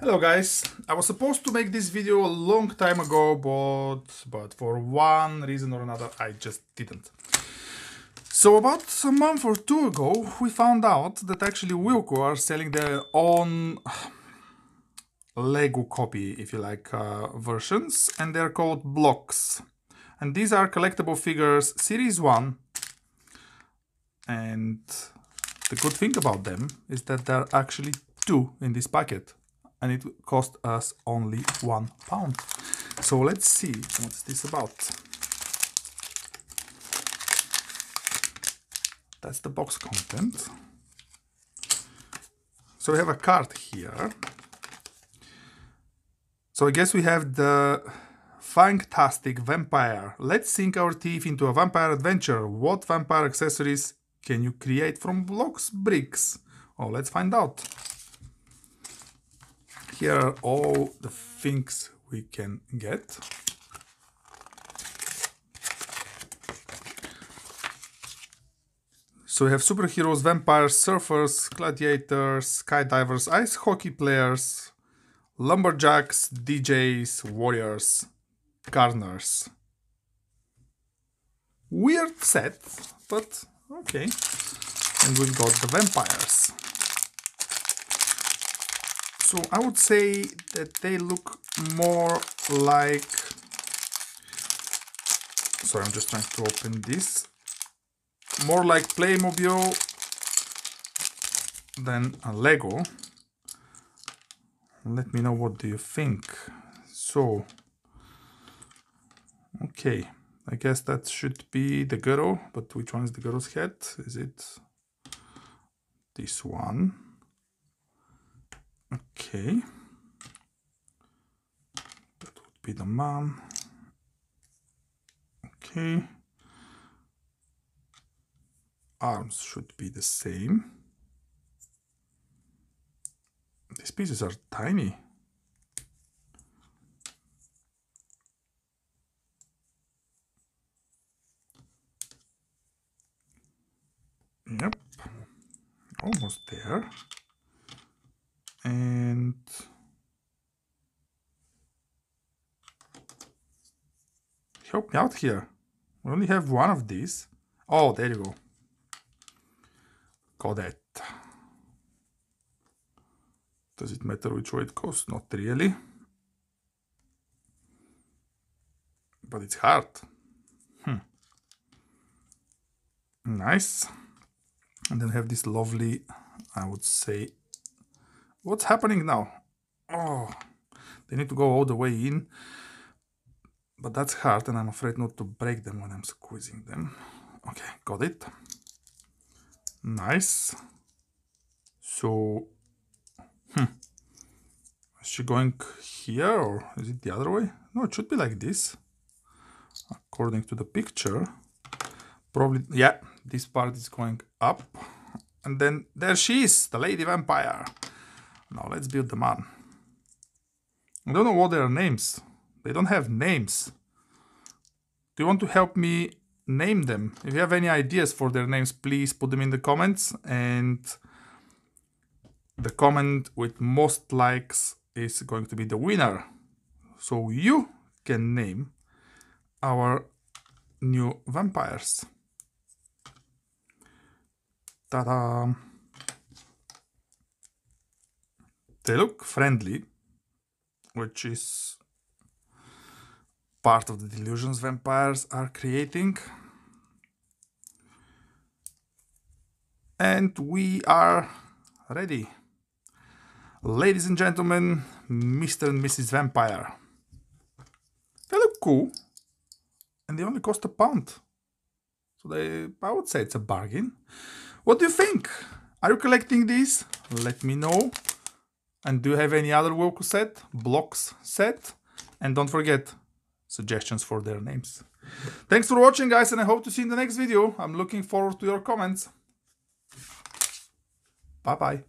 Hello guys, I was supposed to make this video a long time ago, but for one reason or another I just didn't. So about a month or two ago we found out that actually Wilko are selling their own Lego copy, if you like, versions, and they're called Blocks. And these are collectible figures series 1, and the good thing about them is that there are actually two in this packet. And it cost us only £1. So let's see what's this about. That's the box content. So we have a card here. So I guess we have the Fantastic Vampire. Let's sink our teeth into a vampire adventure. What vampire accessories can you create from blocks bricks? Oh, let's find out. Here are all the things we can get. So we have superheroes, vampires, surfers, gladiators, skydivers, ice hockey players, lumberjacks, DJs, warriors, gardeners. Weird set, but okay. And we've got the vampires. So I would say that they look more like... Sorry, I'm just trying to open this. More like Playmobil than a Lego. Let me know what do you think. So, okay. I guess that should be the girl, but which one is the girl's head? Is it this one? Okay, that would be the mom. Okay, arms should be the same. These pieces are tiny. Yep, almost there. And help me out here. We only have one of these. Oh, there you go. Got it. Does it matter which way it goes? Not really. But it's hard. Nice. And then have this lovely, I would say, what's happening now? Oh, they need to go all the way in, but that's hard, and I'm afraid not to break them when I'm squeezing them. Okay, got it. Nice. So, is she going here, or is it the other way? No, it should be like this, according to the picture. Probably, yeah, this part is going up, and then there she is, the lady vampire. Now let's build the man. I don't know what their names. They don't have names. Do you want to help me name them? If you have any ideas for their names, please put them in the comments. And the comment with most likes is going to be the winner. So you can name our new vampires. Ta-da! They look friendly, which is part of the delusions vampires are creating. And we are ready. Ladies and gentlemen, Mr. and Mrs. Vampire. They look cool, and they only cost £1. So I would say it's a bargain. What do you think? Are you collecting these? Let me know. And do you have any other Wilko set, blocks set? And don't forget, suggestions for their names. Thanks for watching, guys, and I hope to see you in the next video. I'm looking forward to your comments. Bye-bye.